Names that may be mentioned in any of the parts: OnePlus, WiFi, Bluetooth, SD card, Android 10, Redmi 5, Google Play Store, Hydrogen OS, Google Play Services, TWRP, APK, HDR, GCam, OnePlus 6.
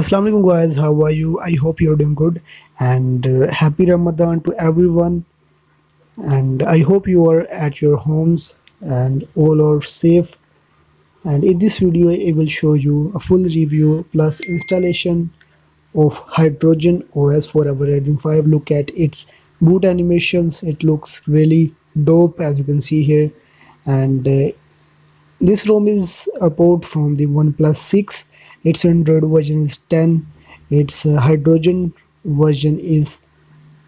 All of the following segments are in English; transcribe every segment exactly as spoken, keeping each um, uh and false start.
Assalamu alaikum guys, how are you? I hope you're doing good, and uh, happy Ramadan to everyone, and I hope you are at your homes and all are safe. And in this video I will show you a full review plus installation of Hydrogen O S for our Redmi five. Look at its boot animations, it looks really dope as you can see here. And uh, this ROM is a port from the OnePlus six, its Android version is ten, its uh, Hydrogen version is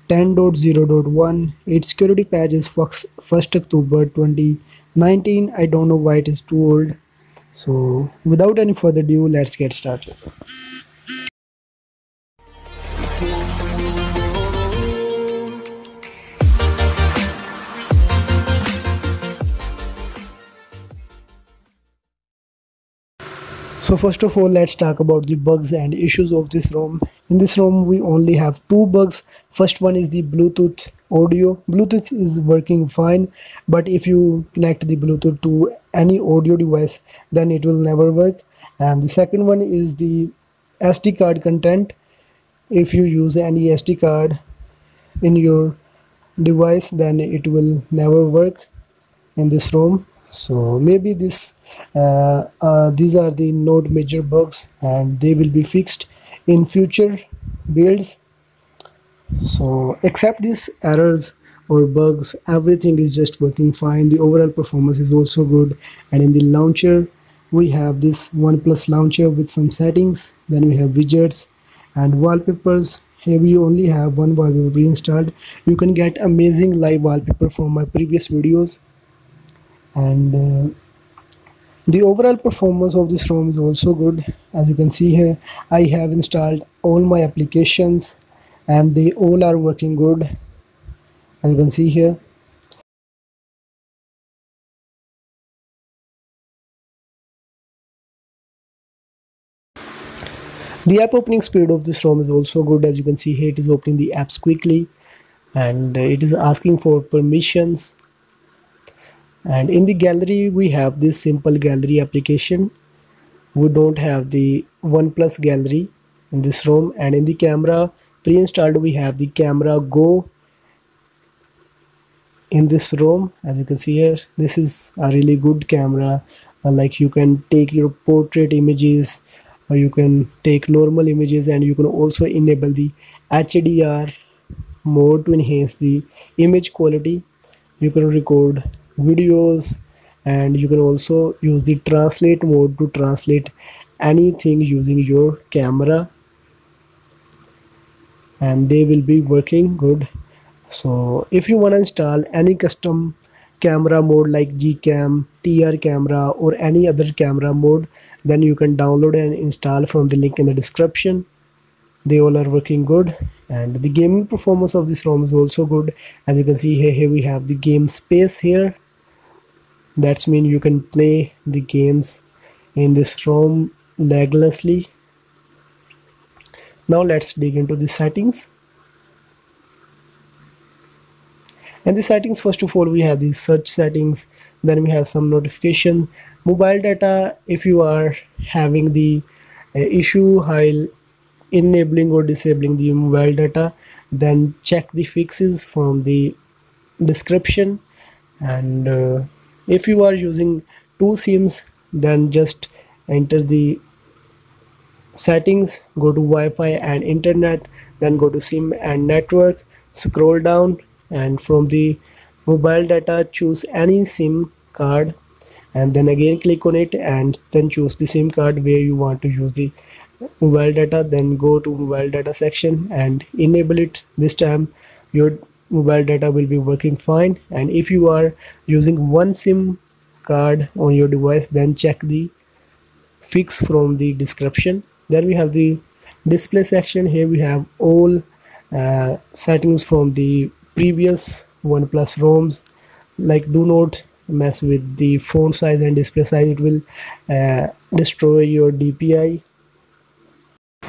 ten point zero point one, its security patch is first October twenty nineteen. I don't know why it is too old. So without any further ado, let's get started. So first of all, let's talk about the bugs and issues of this ROM. In this ROM we only have two bugs. First one is the Bluetooth audio. Bluetooth is working fine, but if you connect the Bluetooth to any audio device, then it will never work. And the second one is the S D card content. If you use any S D card in your device, then it will never work in this ROM. So maybe this uh, uh, these are the node major bugs, and they will be fixed in future builds. So except these errors or bugs, everything is just working fine. The overall performance is also good. And in the launcher we have this OnePlus launcher with some settings, then we have widgets and wallpapers. Here we only have one wallpaper pre-installed. You can get amazing live wallpaper from my previous videos. And uh, the overall performance of this ROM is also good. As you can see here, I have installed all my applications and they all are working good, as you can see here. The app opening speed of this ROM is also good. As you can see here, it is opening the apps quickly, and it is asking for permissions. And in the gallery we have this simple gallery application. We don't have the OnePlus gallery in this ROM. And in the camera pre-installed we have the camera go in this ROM. As you can see here, this is a really good camera. Uh, like you can take your portrait images, or you can take normal images, and you can also enable the H D R mode to enhance the image quality. You can record videos, and you can also use the translate mode to translate anything using your camera, and they will be working good. So if you want to install any custom camera mode like G cam, T R camera, or any other camera mode, then you can download and install from the link in the description. They all are working good. And the gaming performance of this ROM is also good. As you can see here, here we have the game space here. That's mean you can play the games in this ROM laglessly. Now let's dig into the settings. And the settings, first of all we have the search settings, then we have some notification, mobile data. If you are having the uh, issue while enabling or disabling the mobile data, then check the fixes from the description. And uh, if you are using two SIMs, then just enter the settings, go to Wi-Fi and internet, then go to SIM and network, scroll down, and from the mobile data choose any SIM card, and then again click on it, and then choose the SIM card where you want to use the mobile data. Then go to mobile data section and enable it. This time your mobile data will be working fine. And if you are using one SIM card on your device, then check the fix from the description. Then we have the display section. Here we have all uh, settings from the previous OnePlus ROMs, like do not mess with the font size and display size, it will uh, destroy your D P I.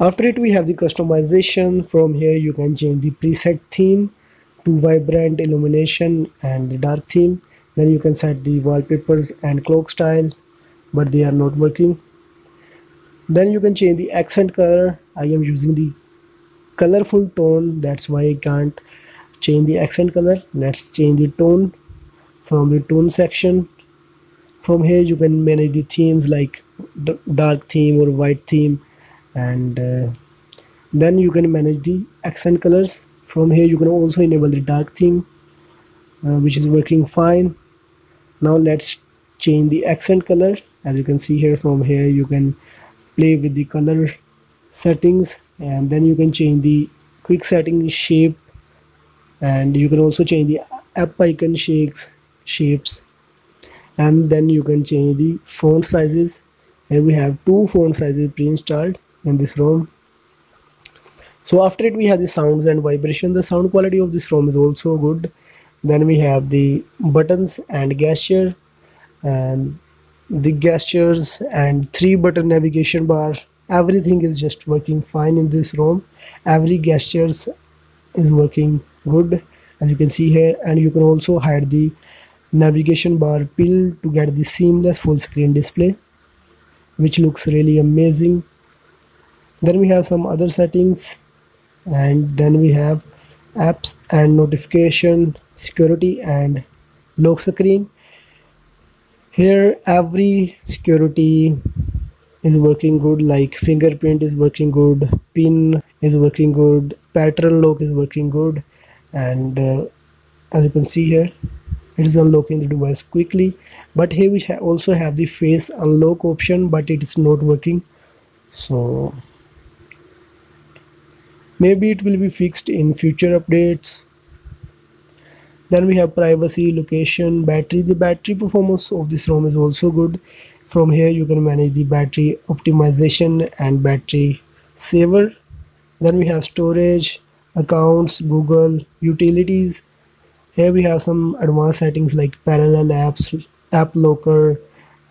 After it we have the customization. From here you can change the preset theme to vibrant illumination and the dark theme. Then you can set the wallpapers and clock style, but they are not working. Then you can change the accent color. I am using the colorful tone, that's why I can't change the accent color. Let's change the tone from the tone section. From here you can manage the themes like dark theme or white theme, and uh, then you can manage the accent colors. From here you can also enable the dark theme, uh, which is working fine. Now let's change the accent color. As you can see here, from here you can play with the color settings, and then you can change the quick setting shape, and you can also change the app icon shakes shapes, and then you can change the font sizes. Here we have two font sizes pre-installed in this ROM. So after it we have the sounds and vibration. The sound quality of this ROM is also good. Then we have the buttons and gesture, and the gestures and three button navigation bar. Everything is just working fine in this ROM. Every gestures is working good, as you can see here. And you can also hide the navigation bar pill to get the seamless full screen display, which looks really amazing. Then we have some other settings, and then we have apps and notification, security and lock screen. Here every security is working good, like fingerprint is working good, pin is working good, pattern lock is working good, and uh, as you can see here, it is unlocking the device quickly. But here we ha also have the face unlock option, but it is not working, so maybe it will be fixed in future updates. Then we have privacy, location, battery. The battery performance of this ROM is also good. From here you can manage the battery optimization and battery saver. Then we have storage, accounts, Google, utilities. Here we have some advanced settings like parallel apps, app locker,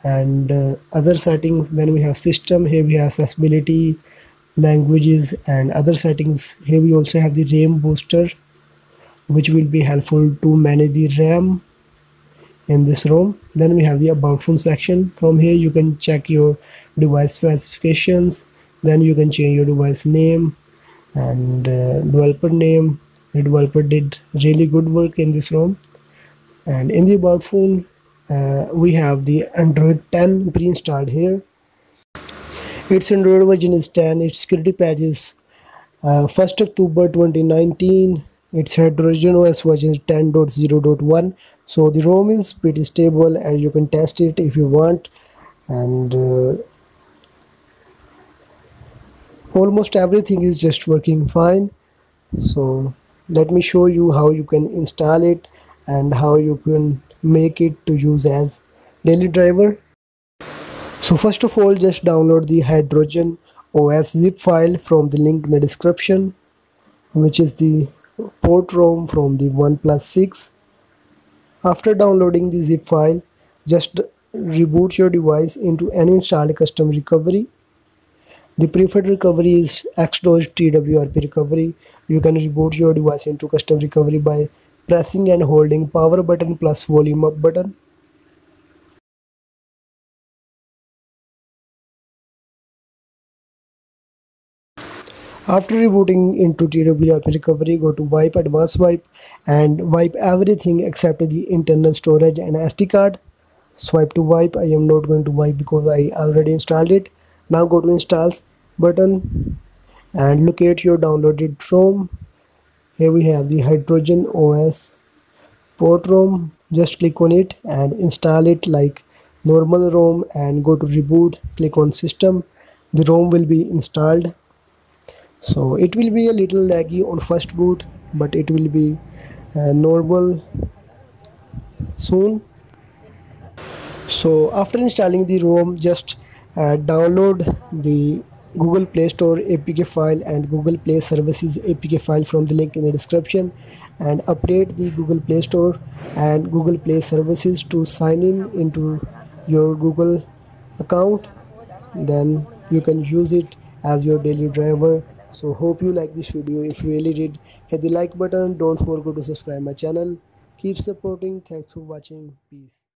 and uh, other settings. Then we have system. Here we have accessibility, languages and other settings. Here we also have the RAM booster, which will be helpful to manage the RAM in this ROM. Then we have the about phone section. From here you can check your device specifications. Then you can change your device name and uh, developer name. The developer did really good work in this ROM. And in the about phone uh, we have the Android ten pre-installed here. Its Android version is ten, its security patch is uh, first October twenty nineteen, its Hydrogen O S version is ten point zero point one. So the ROM is pretty stable and you can test it if you want. And uh, almost everything is just working fine. So let me show you how you can install it and how you can make it to use as daily driver. So first of all, just download the Hydrogen O S zip file from the link in the description, which is the port ROM from the OnePlus six. After downloading the zip file, just reboot your device into any installed custom recovery. The preferred recovery is Xdose T W R P recovery. You can reboot your device into custom recovery by pressing and holding power button plus volume up button. After rebooting into T W R P recovery, go to wipe, advanced wipe, and wipe everything except the internal storage and S D card. Swipe to wipe. I am not going to wipe because I already installed it. Now go to installs button and locate your downloaded ROM. Here we have the Hydrogen O S port ROM. Just click on it and install it like normal ROM and go to reboot. Click on system. The ROM will be installed. So it will be a little laggy on first boot, but it will be uh, normal soon. So after installing the ROM, just uh, download the Google Play Store A P K file and Google Play Services A P K file from the link in the description, and update the Google Play Store and Google Play Services to sign in into your Google account. Then you can use it as your daily driver. So hope you like this video. If you really did, hit the like button. Don't forget to subscribe my channel. Keep supporting. Thanks for watching. Peace.